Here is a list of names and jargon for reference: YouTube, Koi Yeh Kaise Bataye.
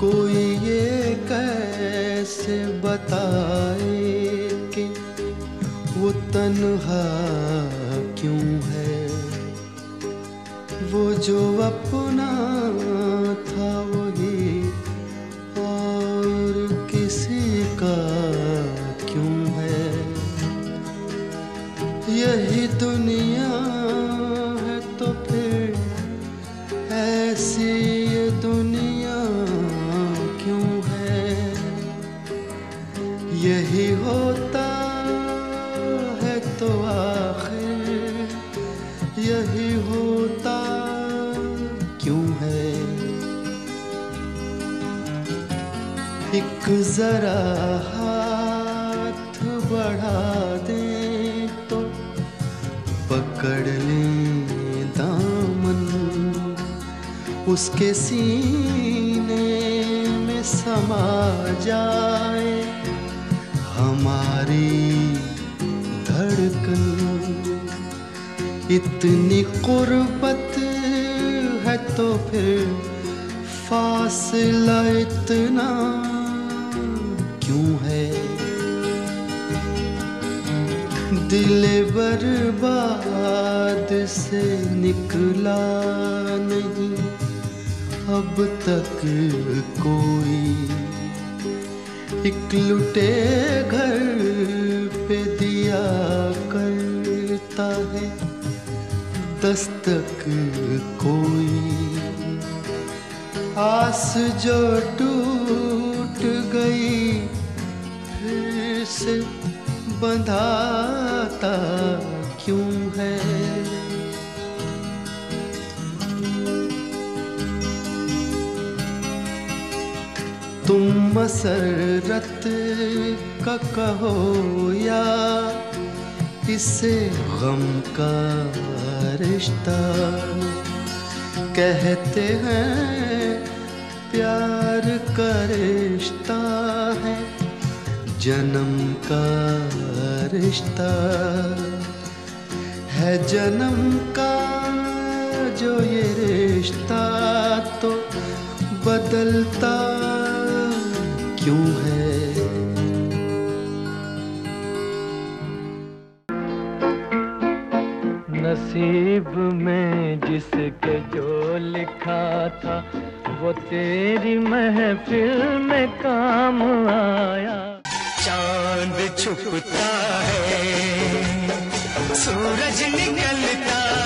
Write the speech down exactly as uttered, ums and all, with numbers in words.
कोई ये कैसे बताए कि वो तन्हा क्यों है, वो जो अपना था वही और किसी का क्यों है। यही दुनिया है तो फिर ऐसी ये दुनिया क्यों है। यही होता है तो आखिर यही होता क्यों है। एक जरा हाथ बढ़ा दे तो पकड़ ले दामन, उसके सीने में समा जाए हमारी धड़कन। इतनी कुर्बत है तो फिर फासला इतना क्यों है। दिल बर्बाद से निकला नहीं अब तक कोई, एक लुटे घर पे दिया करता है दस्तक कोई। आस जो टूट गई फिर से बंधाता क्यों है। तुम मसरत का कहो या इसे गम का रिश्ता, कहते हैं प्यार का रिश्ता है जन्म का रिश्ता है। जन्म का जो ये रिश्ता तो बदलता क्यों है। नसीब में जिसके जो लिखा था वो तेरी महफिल में काम आया। चांद छुपता है सूरज निकलता